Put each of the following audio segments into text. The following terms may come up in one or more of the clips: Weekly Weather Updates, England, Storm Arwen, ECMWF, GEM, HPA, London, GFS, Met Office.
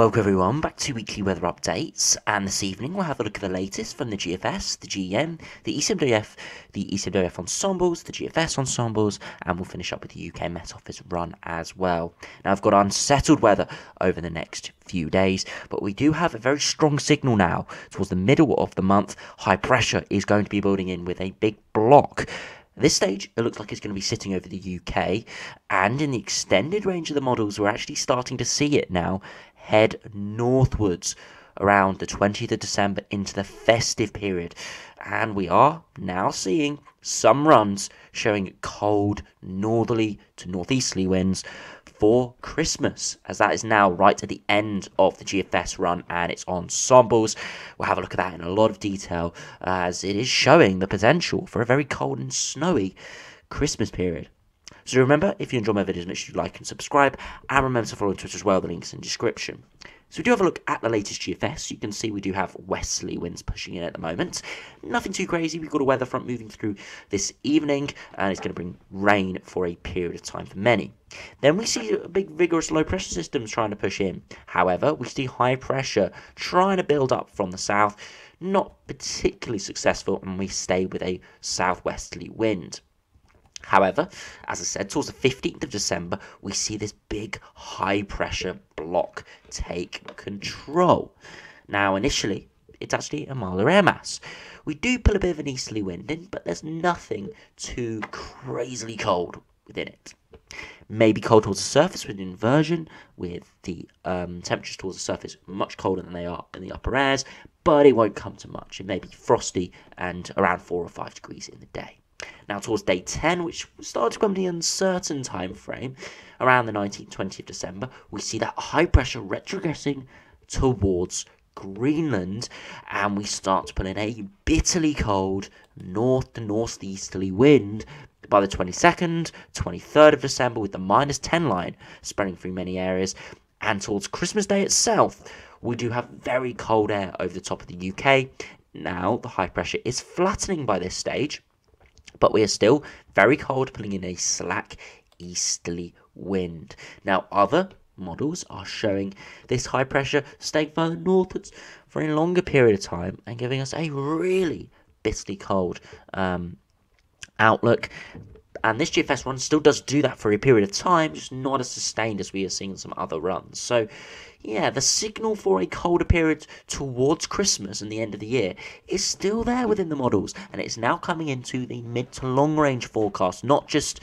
Welcome everyone back to Weekly Weather Updates, and this evening we'll have a look at the latest from the GFS, the GEM, the ECMWF, the ECMWF ensembles, the GFS ensembles, and we'll finish up with the UK Met Office run as well. Now I've got unsettled weather over the next few days, but we do have a very strong signal now towards the middle of the month. High pressure is going to be building in with a big block. At this stage, it looks like it's going to be sitting over the UK, and in the extended range of the models, we're actually starting to see it now head northwards around the 20th of December into the festive period. And we are now seeing some runs showing cold northerly to northeasterly winds for Christmas, as that is now right at the end of the GFS run and its ensembles. We'll have a look at that in a lot of detail, as it is showing the potential for a very cold and snowy Christmas period. So remember, if you enjoy my videos, make sure you like and subscribe, and remember to follow on Twitter as well, the link's in the description. So we do have a look at the latest GFS. You can see we do have westerly winds pushing in at the moment. Nothing too crazy. We've got a weather front moving through this evening, and it's going to bring rain for a period of time for many. Then we see big vigorous low pressure systems trying to push in. However, we see high pressure trying to build up from the south, not particularly successful, and we stay with a southwesterly wind. However, as I said, towards the 15th of December, we see this big high-pressure block take control. Now, initially, it's actually a milder air mass. We do pull a bit of an easterly wind in, but there's nothing too crazily cold within it. Maybe cold towards the surface with an inversion, with the temperatures towards the surface much colder than they are in the upper airs, but it won't come to much. It may be frosty and around 4 or 5 degrees in the day. Now towards day 10, which starts to become the uncertain time frame, around the 19th, 20th of December, we see that high pressure retrogressing towards Greenland, and we start to put in a bitterly cold north to northeasterly wind by the 22nd, 23rd of December, with the -10 line spreading through many areas. And towards Christmas Day itself, we do have very cold air over the top of the UK. Now the high pressure is flattening by this stage, but we are still very cold, pulling in a slack easterly wind. Now, other models are showing this high pressure staying further northwards for a longer period of time and giving us a really bitterly cold outlook. And this GFS run still does do that for a period of time, just not as sustained as we are seeing some other runs. So, yeah, the signal for a colder period towards Christmas and the end of the year is still there within the models. And it's now coming into the mid to long range forecast, not just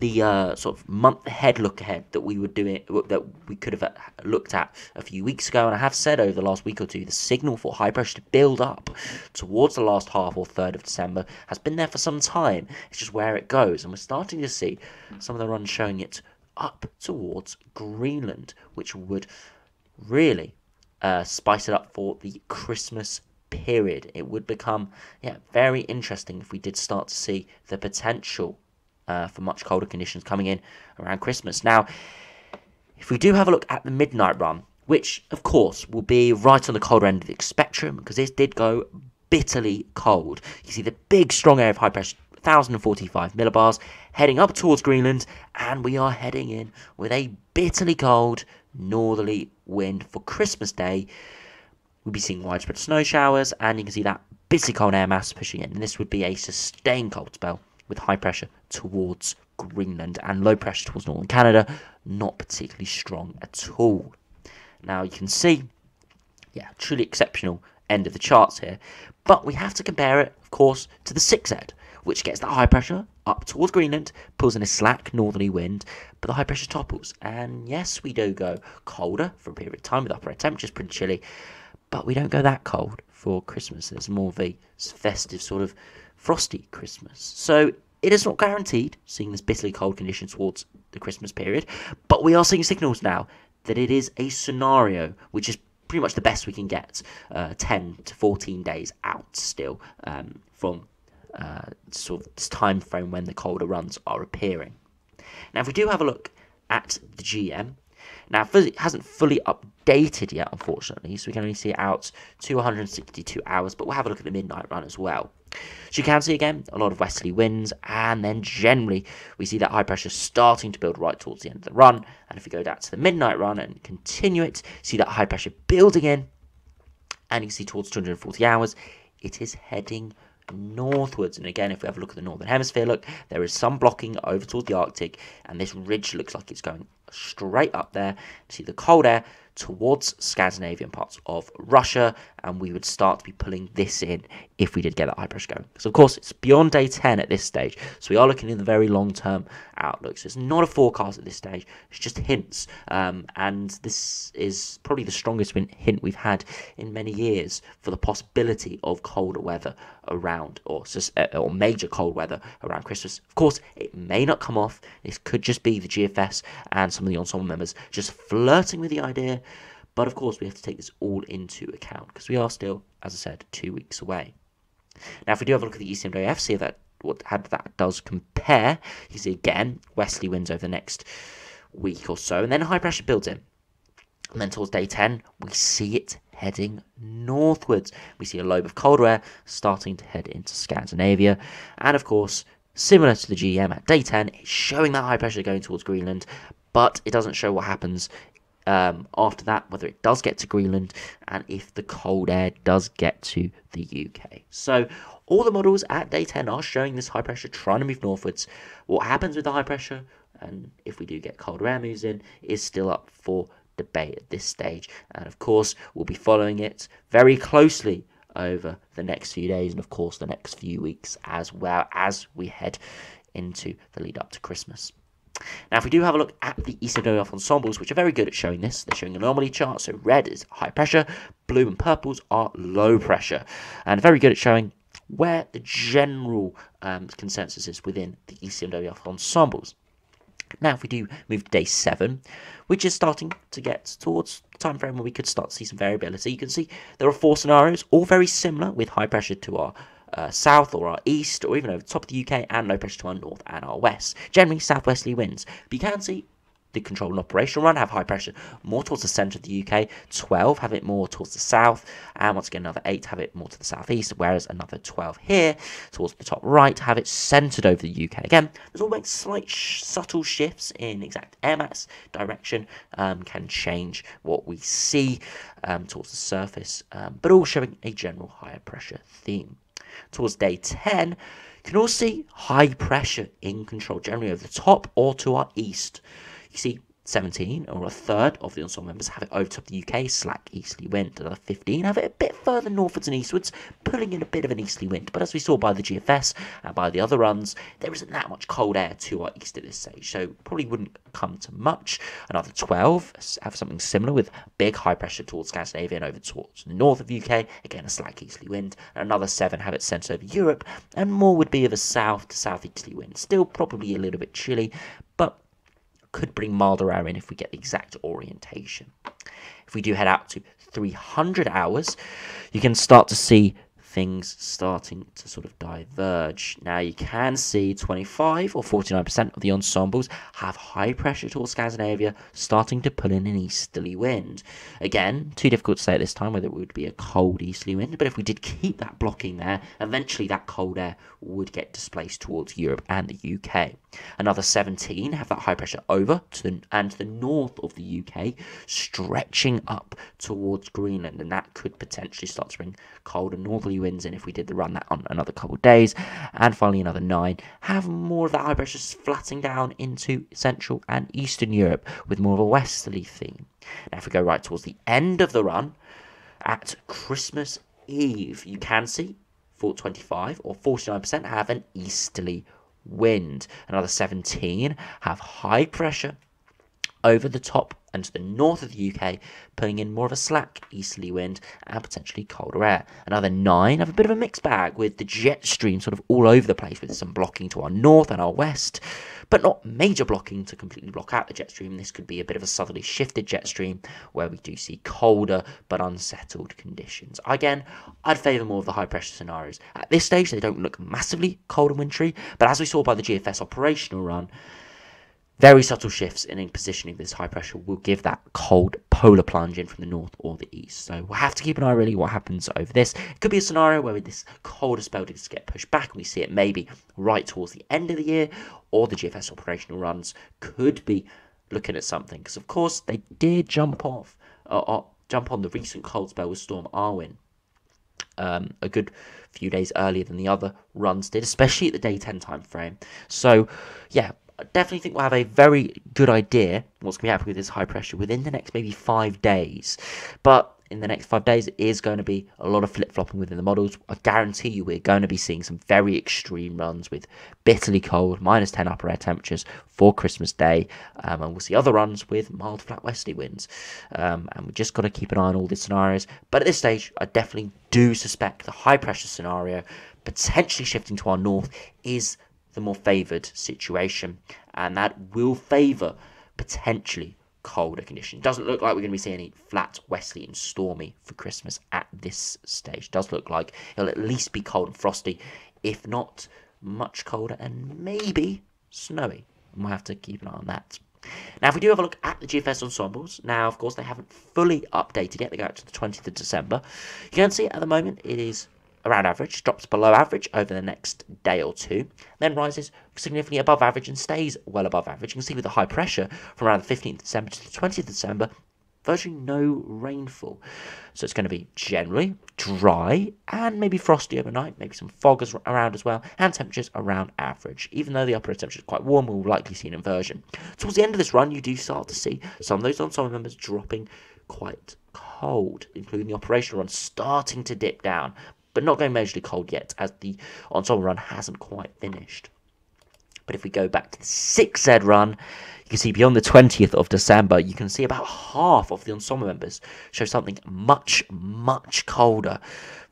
the sort of month ahead look ahead that we were doing, that we could have looked at a few weeks ago. And I have said over the last week or two, the signal for high pressure to build up towards the last half or third of December has been there for some time. It's just where it goes, and we're starting to see some of the runs showing it up towards Greenland, which would really spice it up for the Christmas period. It would become, yeah, very interesting if we did start to see the potential for much colder conditions coming in around Christmas. Now, if we do have a look at the midnight run, which of course will be right on the colder end of the spectrum, because this did go bitterly cold. You see the big strong area of high pressure, 1045 millibars, heading up towards Greenland, and we are heading in with a bitterly cold northerly wind for Christmas Day. We'll be seeing widespread snow showers, and you can see that bitterly cold air mass pushing in, and this would be a sustained cold spell with high pressure towards Greenland and low pressure towards northern Canada, not particularly strong at all. Now you can see, yeah, truly exceptional end of the charts here, but we have to compare it, of course, to the 6Z, which gets that high pressure up towards Greenland, pulls in a slack northerly wind, but the high pressure topples. And yes, we do go colder for a period of time with upper air temperatures pretty chilly, but we don't go that cold for Christmas. It's more of a festive sort of frosty Christmas. So it is not guaranteed seeing this bitterly cold condition towards the Christmas period, but we are seeing signals now that it is a scenario which is pretty much the best we can get 10 to 14 days out still from sort of this time frame when the colder runs are appearing. Now if we do have a look at the GM, Now, it hasn't fully updated yet, unfortunately, so we can only see it out to 162 hours, but we'll have a look at the midnight run as well. So you can see, again, a lot of westerly winds, and then generally we see that high pressure starting to build right towards the end of the run. And if we go down to the midnight run and continue it, see that high pressure building in, and you can see towards 240 hours, it is heading northwards. And again, if we have a look at the northern hemisphere, look, there is some blocking over towards the Arctic, and this ridge looks like it's going straight up there. You see the cold air towards Scandinavian parts of Russia, and we would start to be pulling this in if we did get that high pressure going. So of course, it's beyond day 10 at this stage, so we are looking in the very long-term outlook. So it's not a forecast at this stage, it's just hints, and this is probably the strongest hint we've had in many years for the possibility of colder weather around, or major cold weather around Christmas. Of course, it may not come off. This could just be the GFS and some of the ensemble members just flirting with the idea. But of course, we have to take this all into account because we are still, as I said, 2 weeks away. Now, if we do have a look at the ECMWF, see how that does compare. You see, again, westerly winds over the next week or so, and then high pressure builds in. And then towards day 10, we see it heading northwards. We see a lobe of colder air starting to head into Scandinavia. And of course, similar to the GEM at day 10, it's showing that high pressure going towards Greenland, but it doesn't show what happens after that, whether it does get to Greenland and if the cold air does get to the UK. So all the models at day 10 are showing this high pressure trying to move northwards. What happens with the high pressure, and if we do get colder air moves in, is still up for debate at this stage. And of course, we'll be following it very closely over the next few days, and of course the next few weeks, as well as we head into the lead up to Christmas. Now, if we do have a look at the ECMWF ensembles, which are very good at showing this, they're showing anomaly charts. So red is high pressure, blue and purples are low pressure, and very good at showing where the general consensus is within the ECMWF ensembles. Now, if we do move to day 7, which is starting to get towards the time frame where we could start to see some variability, you can see there are 4 scenarios, all very similar, with high pressure to our south or our east, or even over the top of the UK, and low pressure to our north and our west. Generally southwesterly winds. But you can see the control and operational run have high pressure more towards the centre of the UK, 12 have it more towards the south, and once again another 8 have it more to the southeast, whereas another 12 here towards the top right have it centred over the UK. Again, there's always slight subtle shifts in exact air mass direction, can change what we see towards the surface, but all showing a general higher pressure theme. Towards day 10, you can also see high pressure in control, generally over the top or to our east. You see 17 or a third of the ensemble members have it over top of the UK, slack easterly wind. Another 15 have it a bit further northwards and eastwards, pulling in a bit of an easterly wind. But as we saw by the GFS and by the other runs, there isn't that much cold air to our east at this stage, so probably wouldn't come to much. Another 12 have something similar with big high pressure towards Scandinavia and over towards the north of the UK, again a slack easterly wind. And another 7 have it centred over Europe, and more would be of a south to southeasterly wind. Still probably a little bit chilly, but could bring milder air in if we get the exact orientation. If we do head out to 300 hours, you can start to see things starting to sort of diverge. Now, you can see 25 or 49% of the ensembles have high pressure towards Scandinavia, starting to pull in an easterly wind. Again, too difficult to say at this time whether it would be a cold easterly wind, but if we did keep that blocking there, eventually that cold air would get displaced towards Europe and the UK. Another 17 have that high pressure over to the north of the UK, stretching up towards Greenland, and that could potentially start to bring cold and northerly winds in if we did the run that on another couple of days. And finally, another 9 have more of that high pressure flattening down into central and eastern Europe with more of a westerly theme. Now, if we go right towards the end of the run at Christmas Eve, you can see 425 or 49% have an easterly wind. Another 17 have high pressure over the top and to the north of the UK, pulling in more of a slack easterly wind and potentially colder air. Another 9 have a bit of a mixed bag with the jet stream sort of all over the place, with some blocking to our north and our west, but not major blocking to completely block out the jet stream. This could be a bit of a southerly shifted jet stream where we do see colder but unsettled conditions. Again, I'd favour more of the high pressure scenarios. At this stage, they don't look massively cold and wintry, but as we saw by the GFS operational run, Very subtle shifts in positioning of this high pressure will give that cold polar plunge in from the north or the east. So we'll have to keep an eye really what happens over this. It could be a scenario where this colder spell does get pushed back. We see it maybe right towards the end of the year, or the GFS operational runs could be looking at something. Because of course they did jump on the recent cold spell with Storm Arwen a good few days earlier than the other runs did, especially at the day 10 time frame. So yeah, I definitely think we'll have a very good idea what's going to be happening with this high pressure within the next maybe 5 days. But in the next 5 days, it is going to be a lot of flip-flopping within the models. I guarantee you we're going to be seeing some very extreme runs with bitterly cold, minus 10 upper air temperatures for Christmas Day. And we'll see other runs with mild flat westerly winds. And we've just got to keep an eye on all these scenarios. But at this stage, I definitely do suspect the high pressure scenario, potentially shifting to our north, is the more favoured situation, and that will favour potentially colder conditions. Doesn't look like we're going to be seeing any flat, westerly and stormy for Christmas at this stage. Does look like it'll at least be cold and frosty, if not much colder and maybe snowy. And we'll have to keep an eye on that. Now, if we do have a look at the GFS ensembles, now, of course, they haven't fully updated yet. They go out to the 20th of December. You can see at the moment it is around average, drops below average over the next day or two, then rises significantly above average and stays well above average. You can see with the high pressure from around the 15th of December to the 20th of December, virtually no rainfall. So it's going to be generally dry and maybe frosty overnight, maybe some fog around as well, and temperatures around average. Even though the upper temperature is quite warm, we'll likely see an inversion. Towards the end of this run, you do start to see some of those ensemble members dropping quite cold, including the operational run starting to dip down, but not going majorly cold yet, as the ensemble run hasn't quite finished. But if we go back to the 6Z run, you can see beyond the 20th of December, you can see about half of the ensemble members show something much, much colder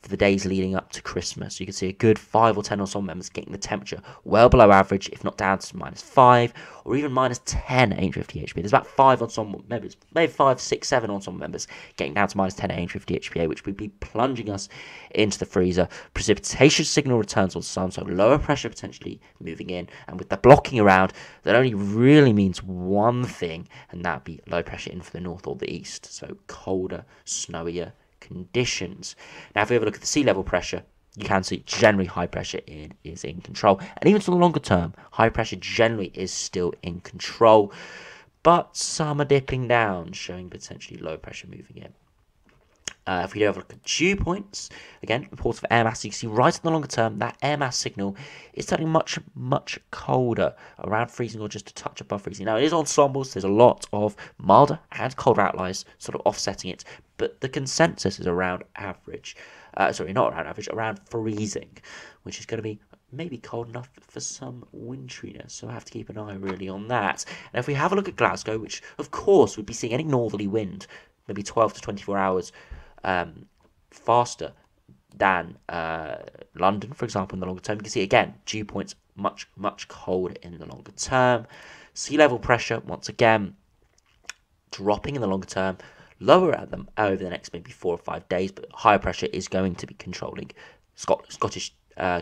for the days leading up to Christmas. You can see a good 5 or 10 ensemble members getting the temperature well below average, if not down to minus 5 or even minus 10 at 850 HPA. There's about 5 ensemble members, maybe 5, 6, 7 ensemble members getting down to minus 10 at 850 HPA, which would be plunging us into the freezer. Precipitation signal returns on some, so lower pressure potentially moving in. And with the blocking around, that only really means one thing, and that would be low pressure in for the north or the east. So colder, snowier conditions. Now, if we have a look at the sea level pressure, you can see generally high pressure is in control, and even to the longer term, high pressure generally is still in control, but some are dipping down, showing potentially low pressure moving in. If we do have a look at dew points, again, reports of air mass, you can see right in the longer term, that air mass signal is turning much, much colder, around freezing or just a touch above freezing. Now, it is ensembles, there's a lot of milder and colder outliers sort of offsetting it, but the consensus is around average. Sorry, not around average, around freezing, which is going to be maybe cold enough for some winteriness, so I have to keep an eye really on that. And if we have a look at Glasgow, which, of course, would be seeing any northerly wind, maybe 12 to 24 hours faster than London, for example, in the longer term. You can see, again, dew points much, much colder in the longer term. Sea level pressure, once again, dropping in the longer term, lower at them over the next maybe 4 or 5 days, but higher pressure is going to be controlling Scottish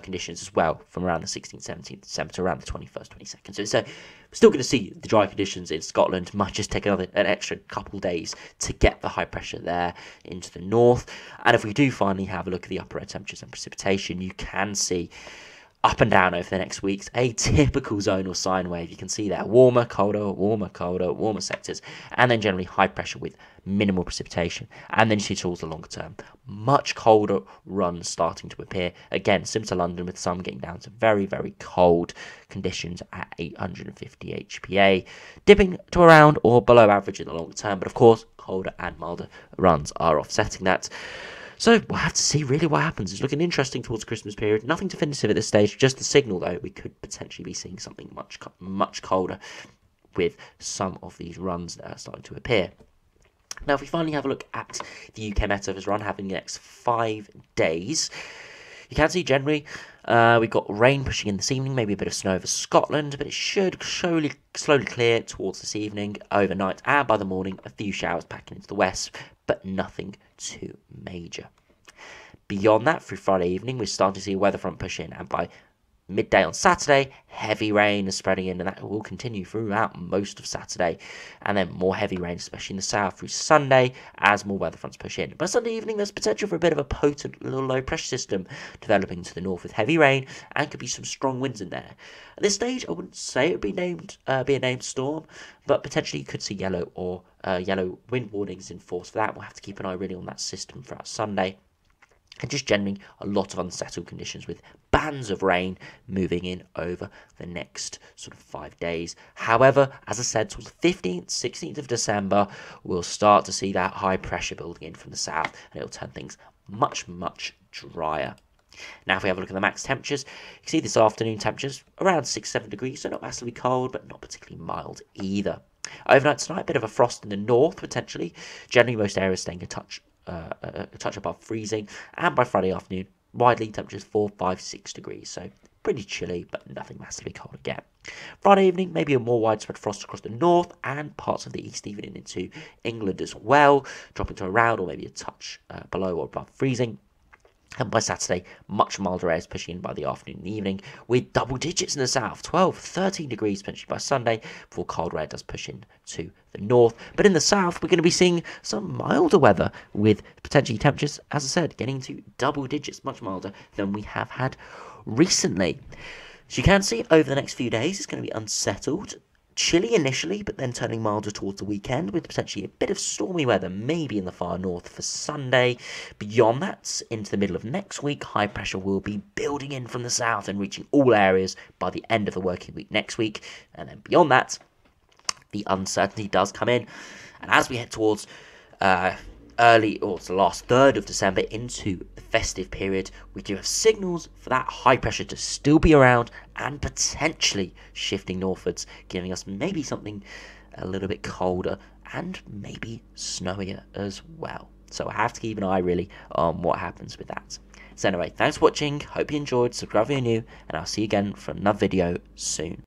conditions as well from around the 16th, 17th December to around the 21st, 22nd. So we're still going to see the dry conditions in Scotland. Might just take an extra couple days to get the high pressure there into the north. And if we do finally have a look at the upper air temperatures and precipitation, you can see up and down over the next weeks a typical zonal sine wave. You can see there warmer, colder, warmer sectors, and then generally high pressure with minimal precipitation, and then you see towards the longer term much colder runs starting to appear, again similar to London, with some getting down to very, very cold conditions at 850 HPA, dipping to around or below average in the longer term, but of course colder and milder runs are offsetting that. So we'll have to see really what happens. It's looking interesting towards Christmas period. Nothing definitive at this stage, just the signal though. We could potentially be seeing something much, much colder with some of these runs that are starting to appear. Now, if we finally have a look at the UK Met Office run happening the next 5 days, you can see generally we've got rain pushing in this evening, maybe a bit of snow over Scotland, but it should slowly clear towards this evening, overnight, and by the morning, a few showers packing into the west, but nothing too major. Beyond that, through Friday evening, we're starting to see a weather front push in, and by midday on Saturday, heavy rain is spreading in, and that will continue throughout most of Saturday, and then more heavy rain, especially in the south, through Sunday as more weather fronts push in. By Sunday evening, there's potential for a bit of a potent little low pressure system developing to the north with heavy rain and could be some strong winds in there. At this stage, I wouldn't say it would be named be a named storm, but potentially you could see yellow or yellow wind warnings in force for that. We'll have to keep an eye really on that system throughout Sunday. And just generally a lot of unsettled conditions with bands of rain moving in over the next sort of 5 days. However, as I said, towards the 15th, 16th of December, we'll start to see that high pressure building in from the south, and it'll turn things much, much drier. Now, if we have a look at the max temperatures, you can see this afternoon temperatures around 6, 7 degrees, so not massively cold, but not particularly mild either. Overnight tonight, a bit of a frost in the north, potentially. Generally, most areas staying a touch above freezing, and by Friday afternoon, widely temperatures 4, 5, 6 degrees, so pretty chilly, but nothing massively cold again. Friday evening, maybe a more widespread frost across the north and parts of the east, even into England as well, dropping to around or maybe a touch below or above freezing. And by Saturday, much milder airs pushing in by the afternoon and evening, with double digits in the south, 12, 13 degrees potentially by Sunday, before colder air does push in to the north. But in the south, we're going to be seeing some milder weather, with potentially temperatures, as I said, getting to double digits, much milder than we have had recently. As you can see, over the next few days, it's going to be unsettled. Chilly initially, but then turning milder towards the weekend, with potentially a bit of stormy weather, maybe in the far north for Sunday. Beyond that, into the middle of next week, high pressure will be building in from the south and reaching all areas by the end of the working week next week. And then beyond that, the uncertainty does come in. And as we head towards early, or it's the last third of December, into the festive period, we do have signals for that high pressure to still be around and potentially shifting northwards, giving us maybe something a little bit colder and maybe snowier as well. So I have to keep an eye really on what happens with that. So anyway, thanks for watching, hope you enjoyed, subscribe if you're new, and I'll see you again for another video soon.